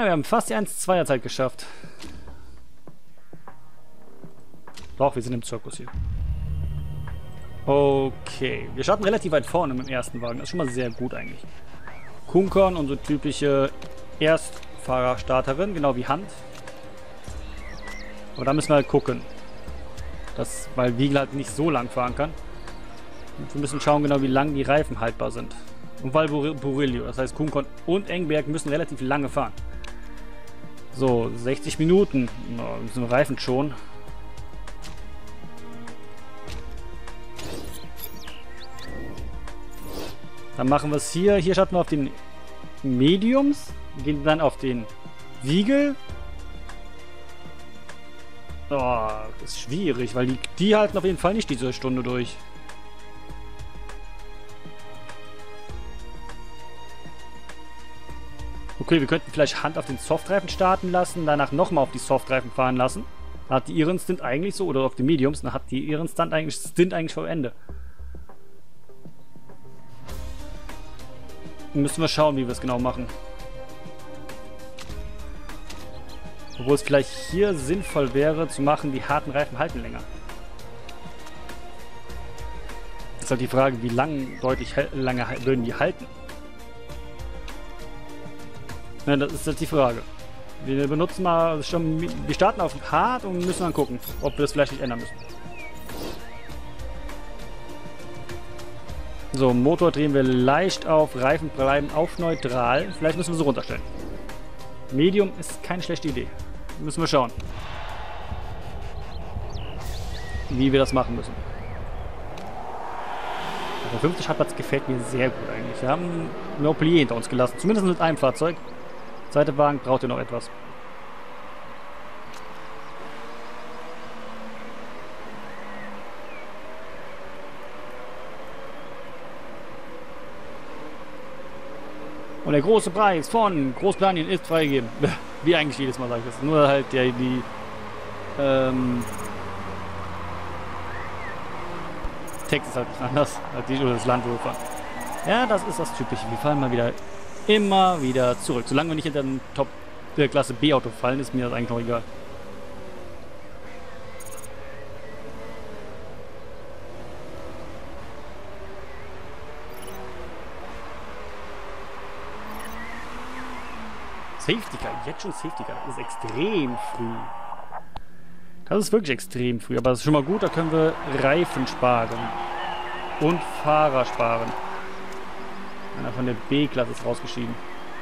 Ja, wir haben fast die 1-2er Zeit geschafft. Doch, wir sind im Zirkus hier. Okay, wir starten relativ weit vorne mit dem ersten Wagen. Das ist schon mal sehr gut eigentlich. Kunkorn, unsere typische Erstfahrerstarterin, genau wie Hunt. Aber da müssen wir halt gucken. Das, weil Wiegel halt nicht so lang fahren kann. Und wir müssen schauen, genau wie lang die Reifen haltbar sind. Und weil Borillo, das heißt Kunkorn und Engberg müssen relativ lange fahren. So, 60 Minuten. No, wir müssen Reifen schon. Dann machen wir es hier. Hier starten wir auf den Mediums. Gehen dann auf den Wiegel. Oh, das ist schwierig, weil die halten auf jeden Fall nicht diese Stunde durch. Okay, wir könnten vielleicht Hand auf den Softreifen starten lassen, danach nochmal auf die Softreifen fahren lassen. Dann hat die ihren Stint eigentlich so, oder auf die Mediums, dann hat die ihren Stint eigentlich vor Ende. Dann müssen wir schauen, wie wir es genau machen. Obwohl es vielleicht hier sinnvoll wäre, zu machen, die harten Reifen halten länger. Das ist halt die Frage, wie lange würden die halten? Ja, das ist halt die Frage. Wir benutzen mal schon, wir starten auf hart und müssen dann gucken, ob wir das vielleicht nicht ändern müssen. So, Motor drehen wir leicht auf, Reifen bleiben auf neutral. Vielleicht müssen wir so runterstellen. Medium ist keine schlechte Idee. Müssen wir schauen, wie wir das machen müssen. Der fünfte Startplatz gefällt mir sehr gut eigentlich. Wir haben Maupelier hinter uns gelassen, zumindest mit einem Fahrzeug. Der zweite Wagen braucht ja noch etwas. Und der große Preis von Großbritannien ist freigegeben. Wie eigentlich jedes Mal sage ich das. Nur halt Text ist halt nicht anders als die oder das Land, wo wir fahren. Ja, das ist das Typische. Wir fahren immer wieder zurück. Solange wir nicht hinter den Top der Klasse B Auto fallen, ist mir das eigentlich noch egal. Safety Car, jetzt schon Safety Car, das ist extrem früh. Das ist wirklich extrem früh, aber das ist schon mal gut, da können wir Reifen sparen. Und Fahrer sparen. Einer von der B-Klasse ist rausgeschieden.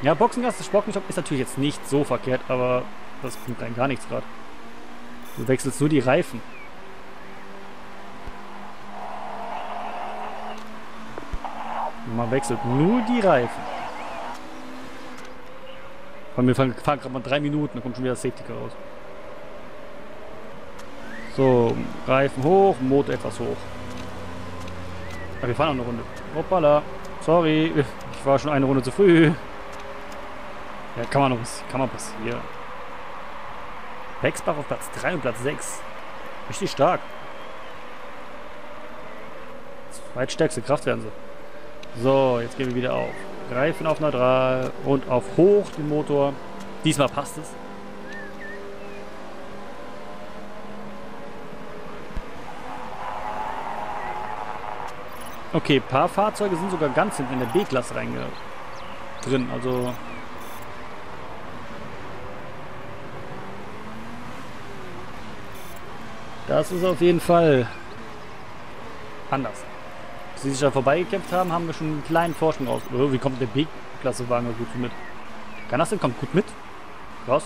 Ja, Boxengasse, Sportshop ist natürlich jetzt nicht so verkehrt, aber das bringt einem gar nichts gerade. Du wechselst nur die Reifen. Und man wechselt nur die Reifen. Wir fahren gerade mal 3 Minuten, dann kommt schon wieder das Safety Car raus. So, Reifen hoch, Motor etwas hoch. Aber wir fahren noch eine Runde. Hoppala, sorry, ich war schon eine Runde zu früh. Ja, kann man passieren. Bexbach auf Platz 3 und Platz 6. Richtig stark. Zweitstärkste Kraft werden sie. So, jetzt gehen wir wieder auf. Reifen auf neutral und auf hoch den Motor. Diesmal passt es. Okay, ein paar Fahrzeuge sind sogar ganz hinten in der B-Klasse drin. Also das ist auf jeden Fall anders. Als sie sich da vorbeigekämpft haben, haben wir schon einen kleinen Vorsprung raus. Oh, wie kommt der B-Klasse-Wagen so gut mit? Kanasit kommt gut mit. Was?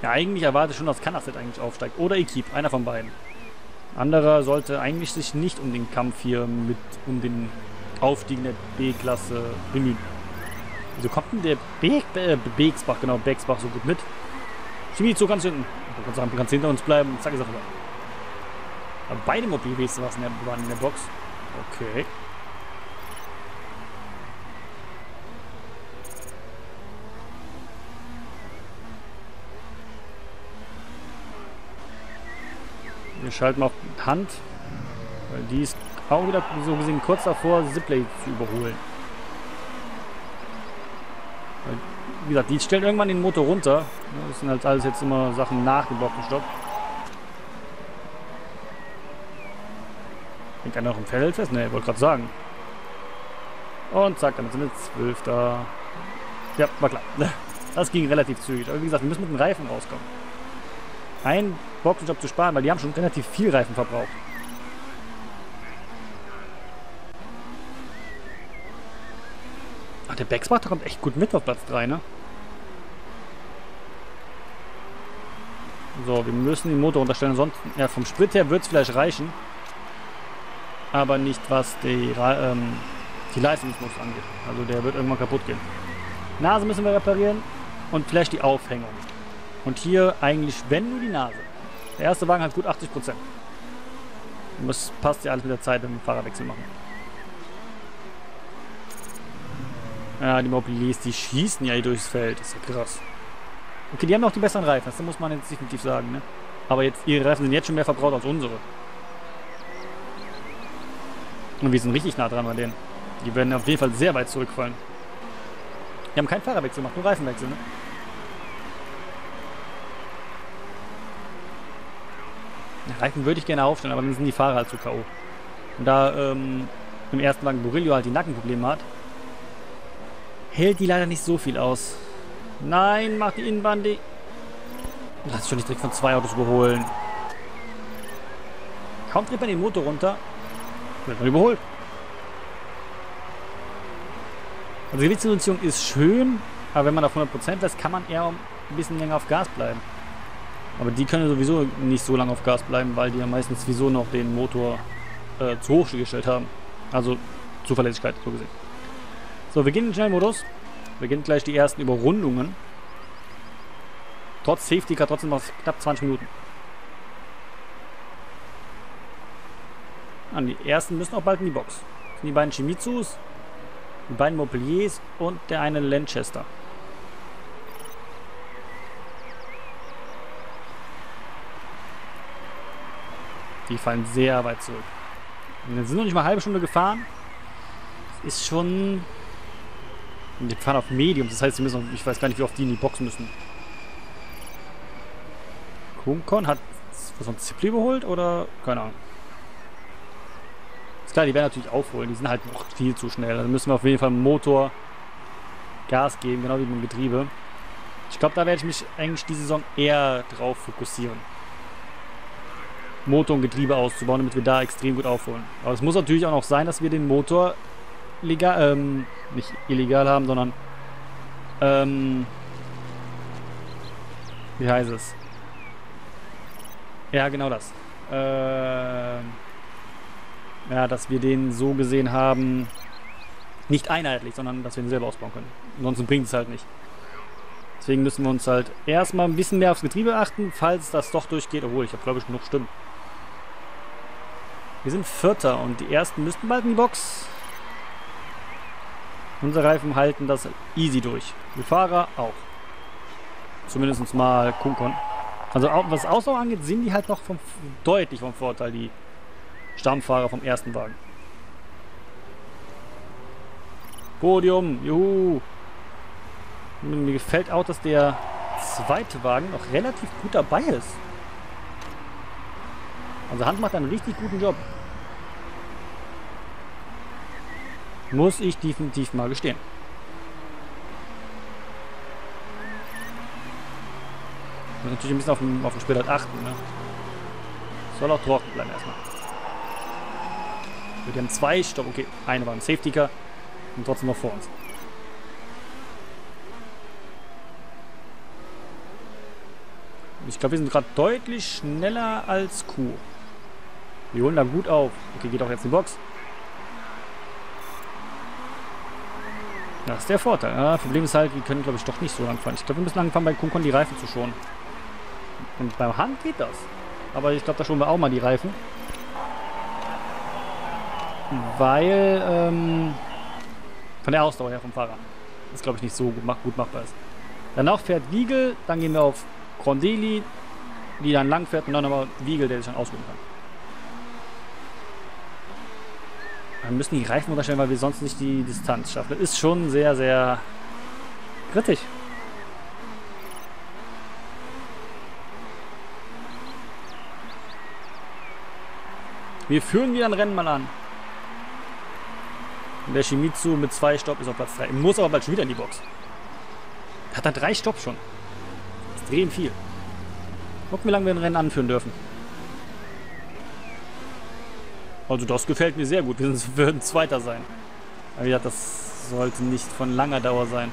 Ja, eigentlich erwarte ich schon, dass Kanasit eigentlich aufsteigt. Oder Equipe, einer von beiden. Anderer sollte eigentlich sich nicht um den Kampf hier mit, um den Aufstieg der B-Klasse bemühen. Wieso kommt denn der Bexbach, genau, Bexbach so gut mit? Shimizu ganz hinten. Du kannst hinter uns bleiben und zack, ist er vorbei. Aber beide Mobilwesen waren in der Box. Okay. Wir schalten mal auf die Hand. Weil die ist auch wieder so gesehen kurz davor, Sipple zu überholen. wie gesagt, die stellen irgendwann den Motor runter. Das sind halt alles jetzt immer Sachen nach dem Boxenstopp. Hängt einer noch im Feld fest? Ne, ich wollte gerade sagen. Und zack, damit sind jetzt 12 da. Ja, war klar. Das ging relativ zügig. Aber wie gesagt, wir müssen mit den Reifen rauskommen. Ein Boxenstopp zu sparen, weil die haben schon relativ viel Reifen verbraucht. Ach, der Bexbach kommt echt gut mit auf Platz 3, ne? So, wir müssen den Motor unterstellen, sonst... Ja, vom Sprit her wird es vielleicht reichen. Aber nicht, was die Leistungsmuster angeht. Also der wird irgendwann kaputt gehen. Nase müssen wir reparieren und vielleicht die Aufhängung. Und hier eigentlich, wenn nur die Nase. Der erste Wagen hat gut 80%. Das passt ja alles mit der Zeit, wenn wir einen Fahrerwechsel machen. Ja, die Mobilis, die schießen ja hier durchs Feld. Das ist ja krass. Okay, die haben auch die besseren Reifen. Das muss man jetzt definitiv sagen, ne? Aber jetzt, ihre Reifen sind jetzt schon mehr verbraucht als unsere. Und wir sind richtig nah dran bei denen. Die werden auf jeden Fall sehr weit zurückfallen. Die haben keinen Fahrerwechsel gemacht, nur Reifenwechsel, ne? Reifen würde ich gerne aufstellen, aber dann sind die Fahrer halt zu K.O. Und da im ersten Wagen Borillo halt die Nackenprobleme hat, hält die leider nicht so viel aus. Nein, macht die Innenbahn die... Lass dich schon nicht direkt von zwei Autos überholen. Kaum dreht man den Motor runter, wird man überholt. Also die Gewichtsreduzierung ist schön, aber wenn man auf 100% lässt, kann man eher ein bisschen länger auf Gas bleiben. Aber die können sowieso nicht so lange auf Gas bleiben, weil die ja meistens sowieso noch den Motor zu hoch gestellt haben. Also Zuverlässigkeit, so gesehen. So, wir gehen in den Schnellmodus. Wir gehen gleich die ersten Überrundungen. Trotz Safety Car, trotzdem noch knapp 20 Minuten. Und die ersten müssen auch bald in die Box. Das sind die beiden Shimizus, die beiden Maupeliers und der eine Lanchester. Die fallen sehr weit zurück. Wir sind noch nicht mal eine halbe Stunde gefahren. Das ist schon... Wir fahren auf Medium, das heißt, wir müssen... Ich weiß gar nicht, wie oft die in die Box müssen. Kunkorn hat... Was von Sipple überholt oder... Keine Ahnung. Ist klar, die werden natürlich aufholen. Die sind halt noch viel zu schnell. Also müssen wir auf jeden Fall Motor Gas geben, genau wie beim Getriebe. Ich glaube, da werde ich mich eigentlich die Saison eher drauf fokussieren. Motor und Getriebe auszubauen, damit wir da extrem gut aufholen. Aber es muss natürlich auch noch sein, dass wir den Motor legal, nicht illegal haben, sondern wie heißt es? Ja, genau das. Ja, dass wir den so gesehen haben, nicht einheitlich, sondern dass wir ihn selber ausbauen können. Ansonsten bringt es halt nicht. Deswegen müssen wir uns halt erstmal ein bisschen mehr aufs Getriebe achten, falls das doch durchgeht. Obwohl, ich habe, glaube ich, genug Stimmen. Wir sind Vierter und die Ersten müssten bald in die Box. Unsere Reifen halten das easy durch. Die Fahrer auch. Zumindest mal Kunkorn. Also auch, was Ausdauer angeht, sind die halt noch deutlich vom Vorteil, die Stammfahrer vom ersten Wagen. Podium, juhu. Mir gefällt auch, dass der zweite Wagen noch relativ gut dabei ist. Also Hunt macht einen richtig guten Job. Muss ich definitiv mal gestehen. Muss natürlich ein bisschen auf den Sprit halt achten. Ne? Soll auch trocken bleiben erstmal. Wir haben zwei Stopp. Okay, eine war ein Safety Car und trotzdem noch vor uns. Ich glaube, wir sind gerade deutlich schneller als Q. Wir holen da gut auf. Okay, geht auch jetzt in die Box. Das ist der Vorteil. Ja, Problem ist halt, wir können, glaube ich, doch nicht so lang fahren. Ich glaube, wir müssen anfangen, bei Kunkorn die Reifen zu schonen. Und beim Hand geht das. Aber ich glaube, da schonen wir auch mal die Reifen. Weil, von der Ausdauer her vom Fahrer. Das, glaube ich, nicht so gut machbar ist. Danach fährt Wiegel, dann gehen wir auf Condeli, die dann lang fährt, und dann aber Wiegel, der sich dann ausruhen kann. Wir müssen die Reifen unterstellen, weil wir sonst nicht die Distanz schaffen. Das ist schon sehr, sehr kritisch. Wir führen wieder ein Rennen mal an. Und der Shimizu mit 2 Stopp ist auf Platz 3. Muss aber bald schon wieder in die Box. Hat er 3 Stopp schon. Extrem viel. Gucken, wie lange wir ein Rennen anführen dürfen. Also das gefällt mir sehr gut. Wir würden Zweiter sein. Aber ja, das sollte nicht von langer Dauer sein.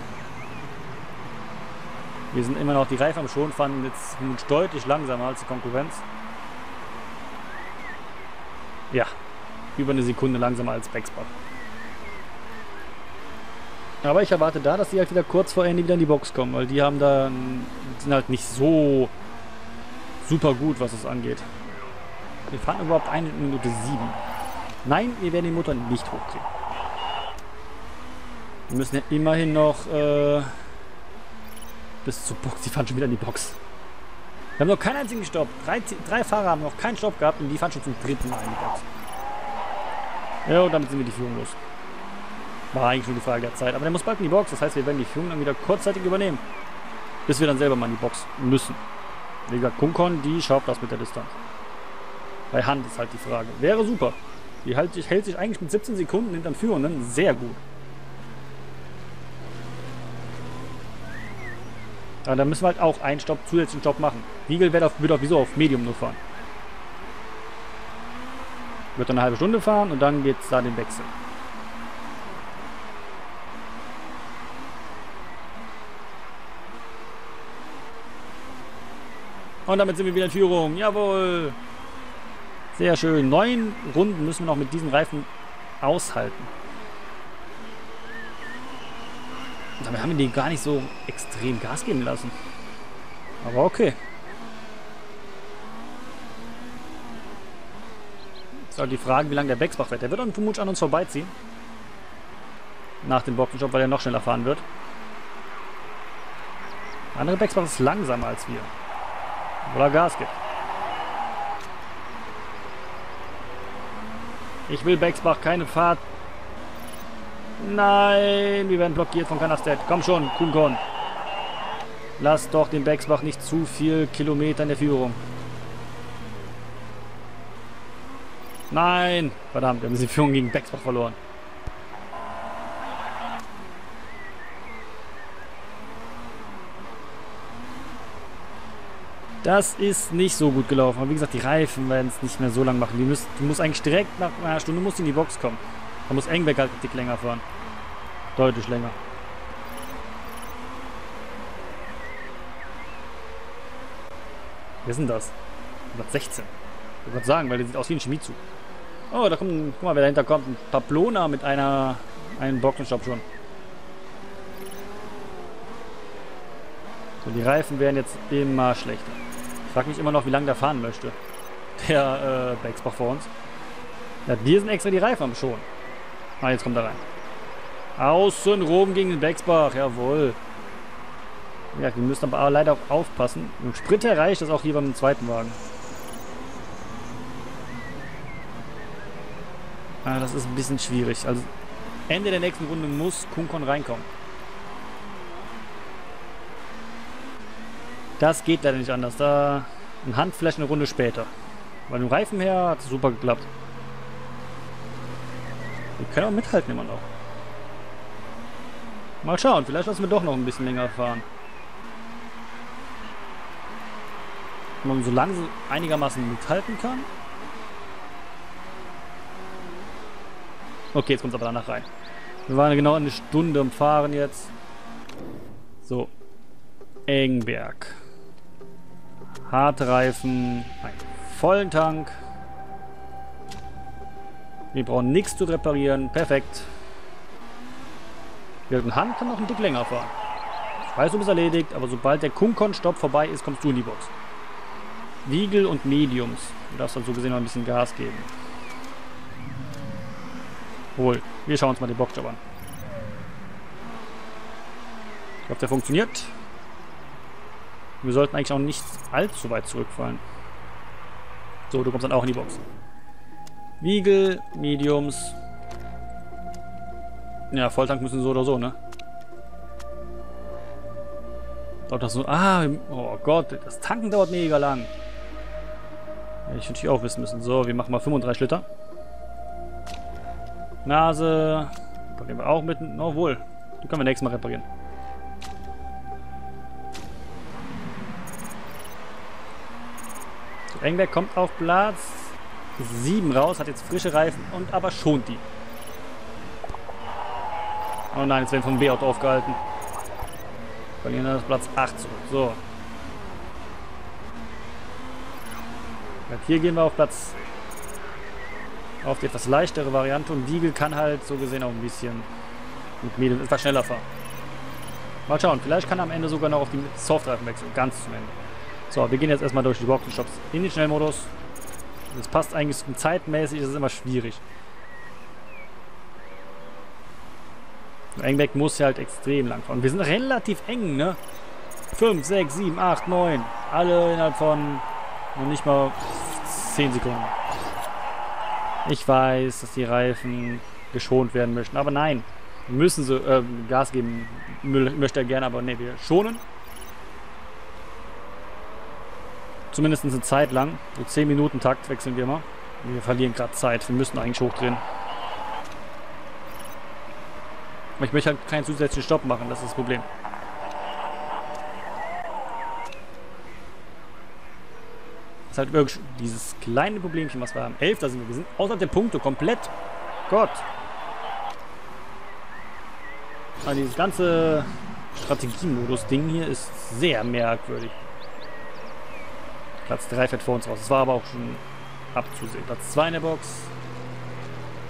Wir sind immer noch die Reifen am Schon, fahren jetzt deutlich langsamer als die Konkurrenz. Ja, über eine Sekunde langsamer als Bexbach. Aber ich erwarte da, dass die halt wieder kurz vor Ende wieder in die Box kommen, weil die haben da, sind halt nicht so super gut, was es angeht. Wir fahren überhaupt 1 Minute 7. Nein, wir werden den Motor nicht hochkriegen. Wir müssen ja immerhin noch bis zur Box. Die fahren schon wieder in die Box. Wir haben noch keinen einzigen Stopp. 3 Fahrer haben noch keinen Stopp gehabt und die fahren schon zum 3. Mal in die Box. Ja, und damit sind wir die Führung los. War eigentlich nur die Frage der Zeit. Aber der muss bald in die Box. Das heißt, wir werden die Führung dann wieder kurzzeitig übernehmen. Bis wir dann selber mal in die Box müssen. Wie gesagt, Kunkorn, die schafft das mit der Distanz. Bei Hand ist halt die Frage. Wäre super. Die hält sich eigentlich mit 17 Sekunden hinter den Führenden sehr gut. Aber da müssen wir halt auch einen Stopp, zusätzlichen Stopp machen. Wiegel wird auch wieso auf Medium nur fahren. Wird dann eine halbe Stunde fahren und dann geht es da den Wechsel. Und damit sind wir wieder in Führung. Jawohl. Sehr schön. 9 Runden müssen wir noch mit diesen Reifen aushalten. Damit haben wir die gar nicht so extrem Gas geben lassen. Aber okay. Ist halt die Frage, wie lange der Bexbach fährt. Der wird dann vermutlich an uns vorbeiziehen. Nach dem Boxenstopp, weil er noch schneller fahren wird. Der andere Bexbach ist langsamer als wir. Oder Gas gibt. Ich will Bexbach keine Fahrt. Nein, wir werden blockiert von Kanasit. Komm schon, Kunkorn. Lass doch den Bexbach nicht zu viel Kilometer in der Führung. Nein, verdammt, wir haben die Führung gegen Bexbach verloren. Das ist nicht so gut gelaufen. Aber wie gesagt, die Reifen werden es nicht mehr so lang machen. Die muss eigentlich direkt nach einer Stunde muss in die Box kommen. Da muss Engberg halt ein Tick länger fahren. Deutlich länger. Wer ist denn das? Platz 16. Ich würde sagen, weil der sieht aus wie ein Shimizu. Oh, da kommt ein, guck mal, wer dahinter kommt. Ein Pablona mit einem Boxenstopp schon. So, die Reifen werden jetzt immer schlechter. Ich frage mich immer noch, wie lange der fahren möchte. Der Bexbach vor uns. Ja, wir sind extra die Reifen am Schon. Ah, jetzt kommt er rein. Außenrum gegen den Bexbach. Jawohl. Ja, wir müssen aber leider auch aufpassen. Im Sprinter reicht das auch hier beim zweiten Wagen. Ah, das ist ein bisschen schwierig. Also Ende der nächsten Runde muss Kunkorn reinkommen. Das geht leider nicht anders. Da ein Hand vielleicht eine Runde später. Bei dem Reifen her hat es super geklappt. Wir können auch mithalten immer noch. Mal schauen, vielleicht lassen wir doch noch ein bisschen länger fahren. Wenn man so langsam einigermaßen mithalten kann. Okay, jetzt kommt es aber danach rein. Wir waren genau eine Stunde im Fahren jetzt. So. Engberg. Hartreifen, einen vollen Tank. Wir brauchen nichts zu reparieren. Perfekt. Jürgen Hunt kann noch ein Tick länger fahren. Ich weiß, du bist erledigt, aber sobald der Kunkorn-Stopp vorbei ist, kommst du in die Box. Wiegel und Mediums. Du darfst dann so gesehen noch ein bisschen Gas geben. Wohl. Wir schauen uns mal den Boxjob an. Ich glaube, der funktioniert. Wir sollten eigentlich auch nicht allzu weit zurückfallen. So, du kommst dann auch in die Box. Wiegel, Mediums. Ja, Volltank müssen so oder so, ne? Dauert das so. Ah, oh Gott, das Tanken dauert mega lang. Hätte ich natürlich auch wissen müssen. So, wir machen mal 35 Liter. Nase. Reparieren wir auch mit. Oh wohl. Die können wir nächstes Mal reparieren. So, Engberg kommt auf Platz 7 raus. Hat jetzt frische Reifen und aber schont die. Oh nein, jetzt werden wir vom B-Auto aufgehalten. Verlieren wir das Platz 8 zurück. So. Hier gehen wir auf Platz. Auf die etwas leichtere Variante. Und Wiegel kann halt so gesehen auch ein bisschen mit Medium etwas schneller fahren. Mal schauen, vielleicht kann er am Ende sogar noch auf die Softreifen wechseln. Ganz zum Ende. So, wir gehen jetzt erstmal durch die Boxenshops in den Schnellmodus. Das passt eigentlich zeitmäßig, das ist immer schwierig. Und Engberg muss ja halt extrem lang fahren. Wir sind relativ eng, ne? 5, 6, 7, 8, 9. Alle innerhalb von noch nicht mal 10 Sekunden. Ich weiß, dass die Reifen geschont werden möchten, aber nein, müssen sie Gas geben. Möchte er gerne, aber ne, wir schonen. Zumindest eine Zeit lang. So 10 Minuten Takt wechseln wir mal. Wir verlieren gerade Zeit, wir müssen eigentlich hochdrehen. Aber ich möchte halt keinen zusätzlichen Stopp machen, das ist das Problem. Das ist halt wirklich dieses kleine Problemchen, was wir haben. 11, da sind wir. Wir sind außerhalb der Punkte komplett. Gott. Aber dieses ganze Strategiemodus-Ding hier ist sehr merkwürdig. Platz 3 fährt vor uns raus. Das war aber auch schon abzusehen. Platz 2 in der Box.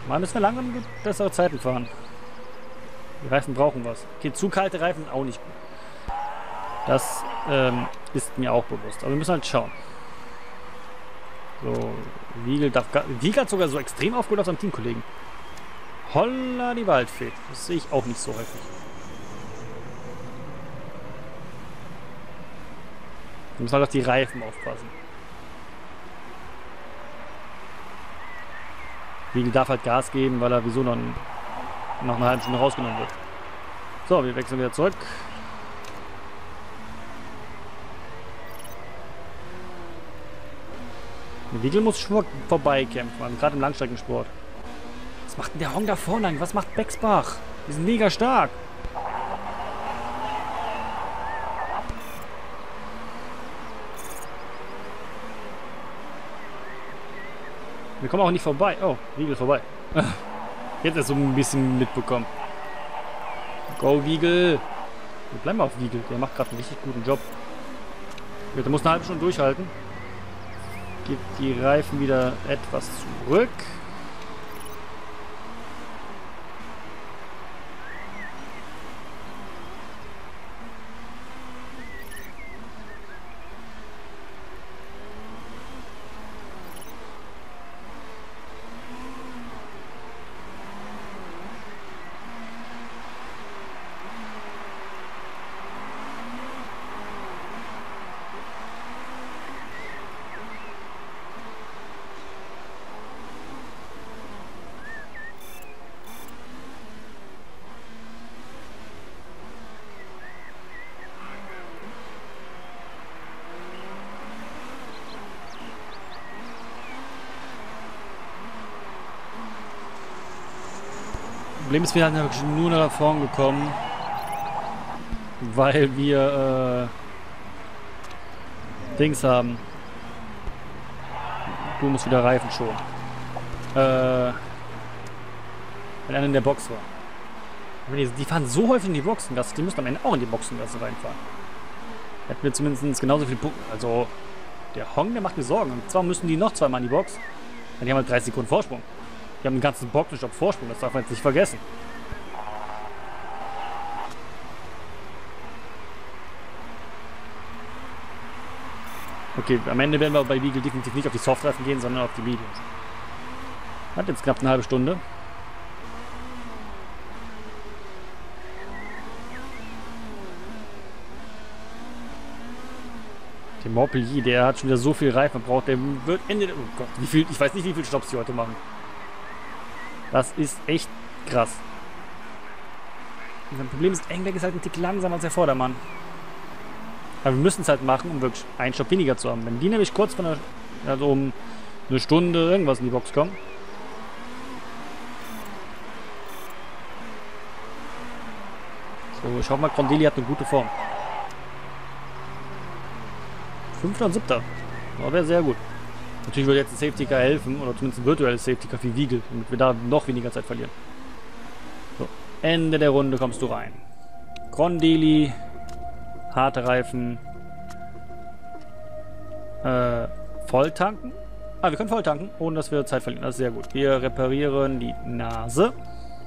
Mal müssen wir langsam bessere Zeiten fahren. Die Reifen brauchen was. Okay, zu kalte Reifen sind auch nicht gut. Das ist mir auch bewusst. Aber wir müssen halt schauen. So, Wiegel hat sogar so extrem aufgeholt auf seinem Teamkollegen. Holla die Waldfee. Das sehe ich auch nicht so häufig. Wir müssen halt auf die Reifen aufpassen. Wiegel darf halt Gas geben, weil er wieso dann nach einer halben Stunde rausgenommen wird. So, wir wechseln wieder zurück. Wiegel muss schon vorbeikämpfen, also gerade im Langstreckensport. Was macht denn der Hong da vorne lang? Was macht Bexbach? Die sind mega stark. Wir kommen auch nicht vorbei. Oh, Wiegel vorbei. Jetzt erst so ein bisschen mitbekommen. Go, Wiegel. Wir bleiben auf Wiegel. Der macht gerade einen richtig guten Job. Der muss eine halbe Stunde durchhalten. Gibt die Reifen wieder etwas zurück. Das Problem ist, wir haben nur nach vorn gekommen, weil wir Dings haben. Du musst wieder Reifen schonen. Wenn einer in der Box war. Die fahren so häufig in die Boxengasse, die müssen am Ende auch in die Boxengasse reinfahren. Hätten wir zumindest genauso viele Punkte. Also der Hong, der macht mir Sorgen. Und zwar müssen die noch zweimal in die Box. Dann haben wir halt 30 Sekunden Vorsprung. Wir haben den ganzen Boxenstopp Vorsprung, das darf man jetzt nicht vergessen. Okay, am Ende werden wir bei Wiegel definitiv nicht auf die Softreifen gehen, sondern auf die Mediums. Hat jetzt knapp eine halbe Stunde. Der Maupelier, der hat schon wieder so viel Reifen verbraucht, der wird Ende. Oh Gott, wie viel, ich weiß nicht, wie viel Stopps die heute machen. Das ist echt krass. Unser Problem ist, Engberg ist halt ein Tick langsamer als der Vordermann. Aber wir müssen es halt machen, um wirklich einen Stopp weniger zu haben. Wenn die nämlich kurz von der Also um eine Stunde irgendwas in die Box kommen. So, ich hoffe mal, Condeli hat eine gute Form. 5. und 7. Das wäre sehr gut. Natürlich würde jetzt ein Safety Car helfen, oder zumindest ein virtuelles Safety Car für Wiegel, damit wir da noch weniger Zeit verlieren. So, Ende der Runde kommst du rein. Condeli, harte Reifen, volltanken. Ah, wir können volltanken, ohne dass wir Zeit verlieren. Das ist sehr gut. Wir reparieren die Nase.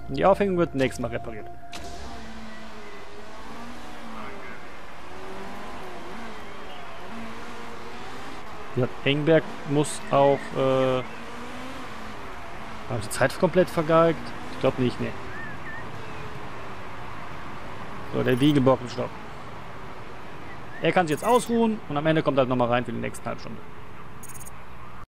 Die Aufhängung wird nächstes Mal repariert. Ja, Engberg muss auch. Habe ich die Zeit komplett vergeigt? Ich glaube nicht, ne. So, der Wiegeborkenstopp. Er kann sich jetzt ausruhen und am Ende kommt er halt nochmal rein für die nächsten halbe Stunde.